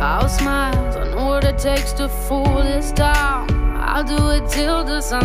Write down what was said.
I'll smile, I know what it takes to fool this town. I'll do it till the sun.